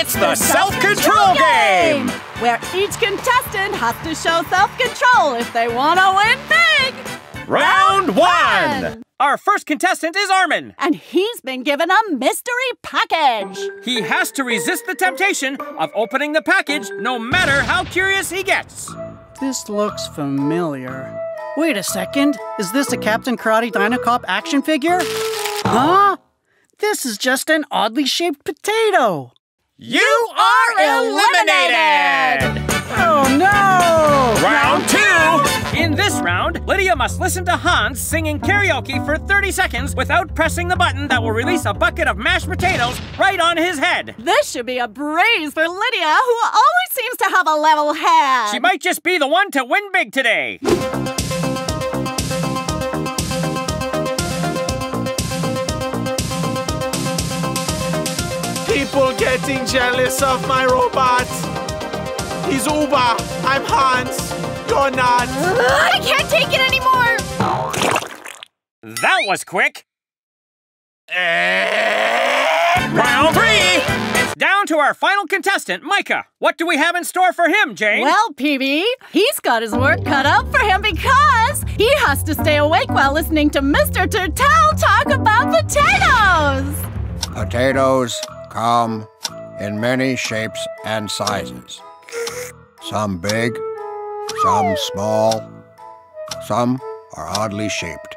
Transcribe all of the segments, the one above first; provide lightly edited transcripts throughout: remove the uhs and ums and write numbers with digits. It's the self-control game! Where each contestant has to show self-control if they want to win big! Round one! Our first contestant is Armin. And he's been given a mystery package. He has to resist the temptation of opening the package no matter how curious he gets. This looks familiar. Wait a second. Is this a Captain Karate Dino Cop action figure? Huh? This is just an oddly shaped potato. You are eliminated! Oh no! Round two! In this round, Lydia must listen to Hans singing karaoke for 30 seconds without pressing the button that will release a bucket of mashed potatoes right on his head. This should be a breeze for Lydia, who always seems to have a level head. She might just be the one to win big today. People getting jealous of my robot. He's Uber. I'm Hans. You're not. I can't take it anymore. That was quick. Round three. It's down to our final contestant, Micah. What do we have in store for him, Jane? Well, PB, he's got his work cut out for him because he has to stay awake while listening to Mr. Turtle talk about potatoes. Potatoes come in many shapes and sizes. Some big, some small, some are oddly shaped.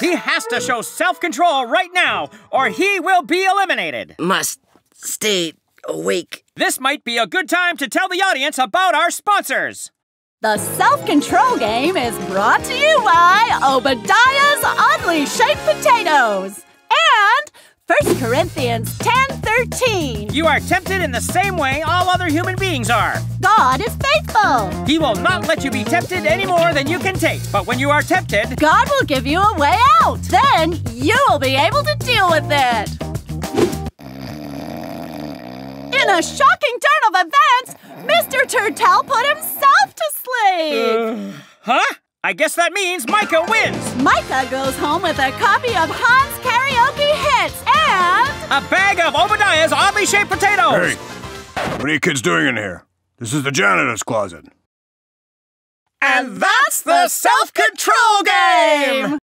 He has to show self-control right now, or he will be eliminated. Must stay awake. This might be a good time to tell the audience about our sponsors. The self-control game is brought to you by Obadiah's Oddly Shaped Potatoes and 1 Corinthians 10:13. You are tempted in the same way all other human beings are. God is faithful. He will not let you be tempted any more than you can take. But when you are tempted, God will give you a way out. Then you will be able to deal with it. In a shocking turn of events, Mr. Turtle put himself to sleep. Huh? I guess that means Micah wins. Micah goes home with a copy of Hans' karaoke hits and a bag of Obadiah's oddly shaped potatoes. Hey, what are you kids doing in here? This is the janitor's closet. And that's the self-control game.